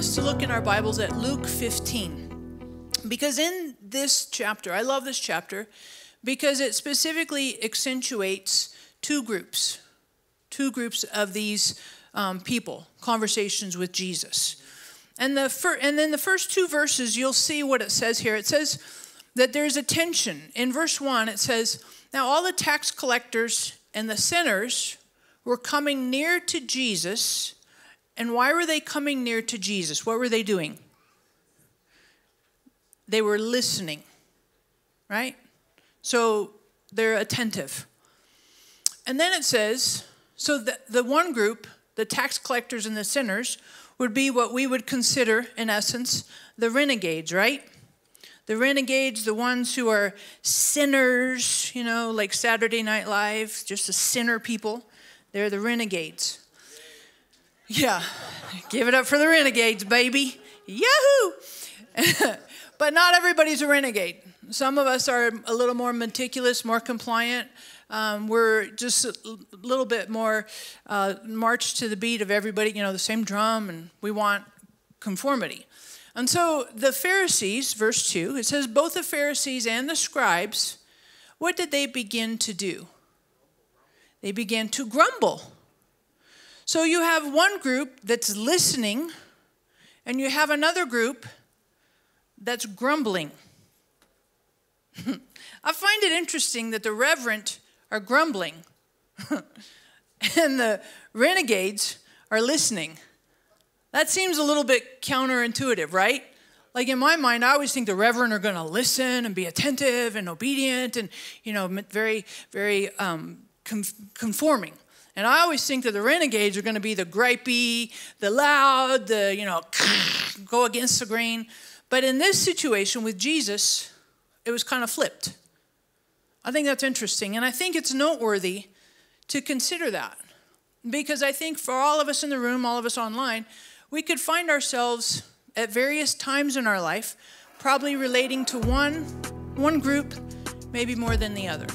us to look in our Bibles at Luke 15. Because in this chapter, I love this chapter, because it specifically accentuates two groups of these people, conversations with Jesus. And then the first two verses, you'll see what it says here. It says that there's a tension. In verse 1, it says, "Now all the tax collectors and the sinners were coming near to Jesus." And why were they coming near to Jesus? What were they doing? They were listening, right? So they're attentive. And then it says, so the one group, the tax collectors and the sinners, would be what we would consider, in essence, the renegades, right? The renegades, the ones who are sinners, you know, like Saturday Night Live, just the sinner people. They're the renegades. Yeah, give it up for the renegades, baby. Yahoo! But not everybody's a renegade. Some of us are a little more meticulous, more compliant. We're just a little bit more march to the beat of everybody, you know, the same drum, and we want conformity. And so the Pharisees, verse 2, it says, both the Pharisees and the scribes, what did they begin to do? They began to grumble. So you have one group that's listening, and you have another group that's grumbling. I find it interesting that the reverent are grumbling, and the renegades are listening. That seems a little bit counterintuitive, right? Like in my mind, I always think the reverent are going to listen and be attentive and obedient and, you know, very, very conforming. And I always think that the renegades are going to be the gripey, the loud, the, you know, go against the grain. But in this situation with Jesus, it was kind of flipped. I think that's interesting. And I think it's noteworthy to consider that. Because I think for all of us in the room, all of us online, we could find ourselves at various times in our life probably relating to one group maybe more than the other.